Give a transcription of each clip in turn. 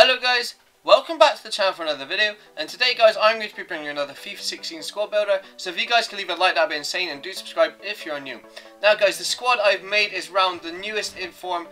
Hello guys, welcome back to the channel for another video, and today guys I'm going to be bringing you another FIFA 16 squad builder, so if you guys can leave a like that would be insane, and do subscribe if you're new. Now guys, the squad I've made is round the newest inform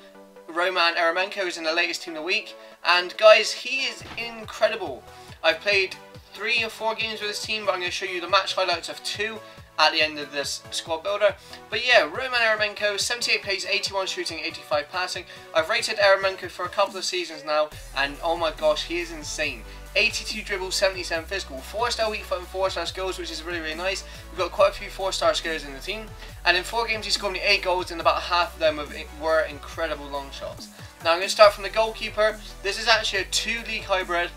Roman Eremenko, who's in the latest team of the week, and guys he is incredible. I've played 3 or 4 games with this team, but I'm going to show you the match highlights of 2 at the end of this squad builder. But yeah, Roman Eremenko, 78 plays, 81 shooting, 85 passing. I've rated Eremenko for a couple of seasons now, and oh my gosh, he is insane. 82 dribbles, 77 physical, 4-star weak foot and 4-star skills, which is really, really nice. We've got quite a few 4-star skills in the team. And in 4 games, he scored me 8 goals, and about half of them were incredible long shots. Now I'm going to start from the goalkeeper. This is actually a 2-league hybrid.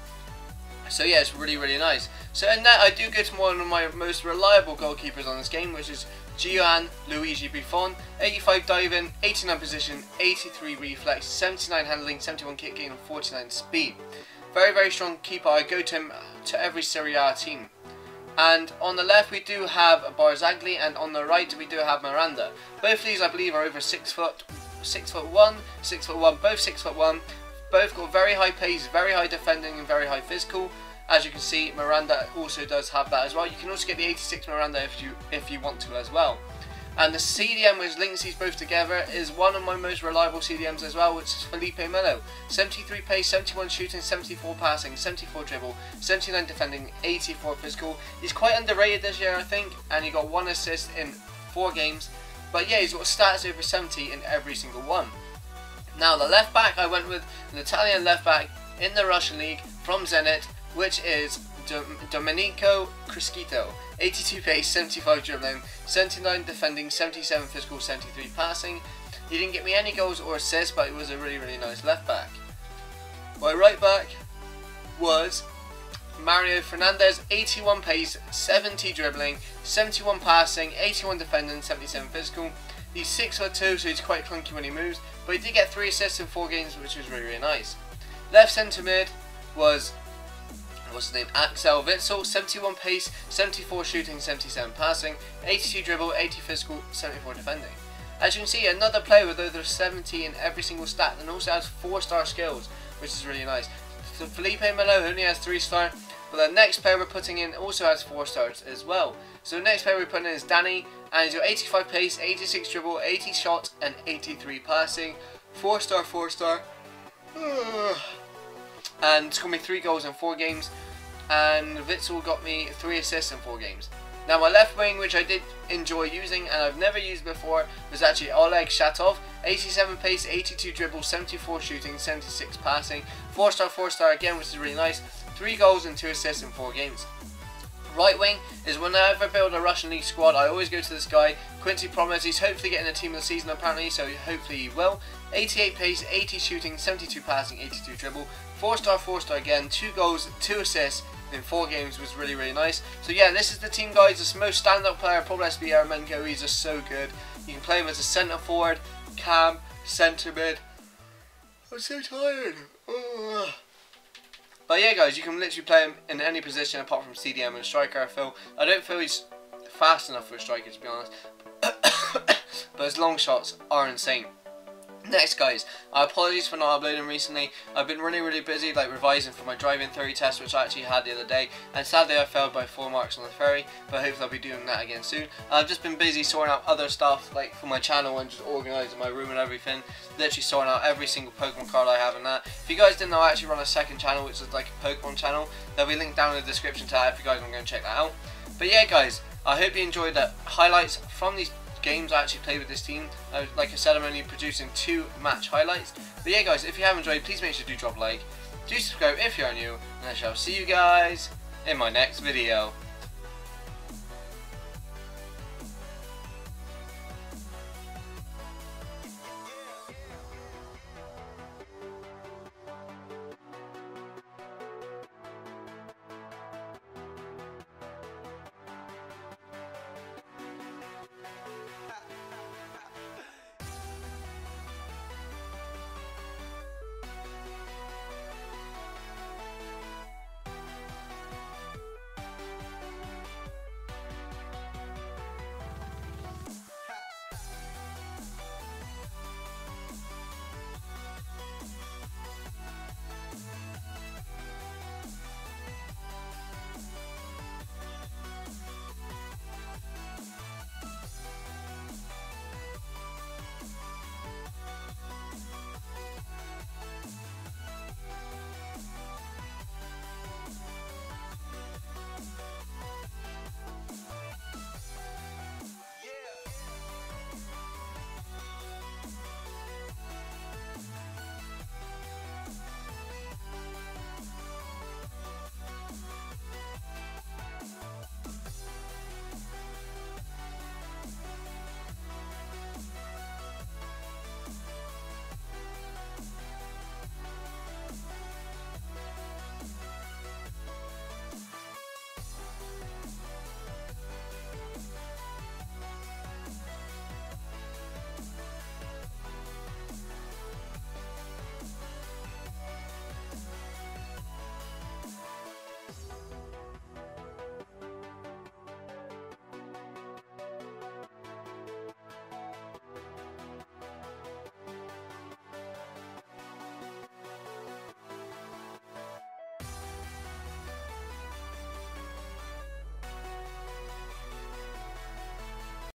So yeah, it's really, really nice. So in that, I do go to one of my most reliable goalkeepers on this game, which is Gianluigi Buffon. 85 diving, 89 position, 83 reflex, 79 handling, 71 kick gain, and 49 speed. Very, very strong keeper. I go to him to every Serie A team. And on the left, we do have Barzagli, and on the right, we do have Miranda. Both of these, I believe, are over 6 foot 1, both 6 foot 1. Both got very high pace, very high defending, and very high physical. As you can see, Miranda also does have that as well. You can also get the 86 Miranda if you want to as well. And the CDM which links these both together is one of my most reliable CDMs as well, which is Felipe Melo. 73 pace, 71 shooting, 74 passing, 74 dribble, 79 defending, 84 physical. He's quite underrated this year, I think, and he got 1 assist in 4 games. But yeah, he's got stats over 70 in every single one. Now the left back, I went with an Italian left back in the Russian league from Zenit, which is Domenico Criscito. 82 pace, 75 dribbling, 79 defending, 77 physical, 73 passing. He didn't get me any goals or assists, but it was a really, really nice left back. My right back was Mario Fernandez. 81 pace, 70 dribbling, 71 passing, 81 defending, 77 physical. He's 6'2", so he's quite clunky when he moves, but he did get 3 assists in 4 games, which was really, really nice. Left centre mid was, what's his name, Axel Witzel. 71 pace, 74 shooting, 77 passing, 82 dribble, 80 physical, 74 defending. As you can see, another player with over 70 in every single stat, and also has 4-star skills, which is really nice. So Felipe Melo only has 3-star, but the next player we're putting in also has 4 stars as well. So the next player we're putting in is Danny, and he's got 85 pace, 86 dribble, 80 shot, and 83 passing. 4-star. And scored me 3 goals in 4 games, and Witzel got me 3 assists in 4 games. Now my left wing, which I did enjoy using and I've never used before, was actually Oleg Shatov. 87 pace, 82 dribble, 74 shooting, 76 passing, 4-star again, which is really nice. 3 goals and 2 assists in 4 games. Right wing is whenever I build a Russian league squad, I always go to this guy, Quincy Promes. He's hopefully getting a team of the season apparently, so hopefully he will. 88 pace, 80 shooting, 72 passing, 82 dribble, 4-star again, 2 goals, 2 assists in 4 games, was really, really nice. So yeah, this is the team guys. This most standout player probably has to be Eremenko. He's just so good. You can play him as a centre forward, cam, centre mid. I'm so tired. Ugh. But yeah guys, you can literally play him in any position apart from CDM and striker. I don't feel he's fast enough for a striker to be honest, but his long shots are insane. Next guys, apologies for not uploading recently. I've been really, really busy, like revising for my driving theory test, which I actually had the other day, and sadly I failed by 4 marks on the ferry, but hopefully I'll be doing that again soon. I've just been busy sorting out other stuff, like for my channel, and just organising my room and everything, literally sorting out every single Pokemon card I have and that. If you guys didn't know, I actually run a second channel, which is like a Pokemon channel. There'll be linked down in the description to that if you guys want to go and check that out. But yeah guys, I hope you enjoyed the highlights from these games I actually played with this team. Like I said, I'm only producing 2 match highlights. But yeah guys, if you have enjoyed, please make sure to drop a like, do subscribe if you are new, and I shall see you guys in my next video.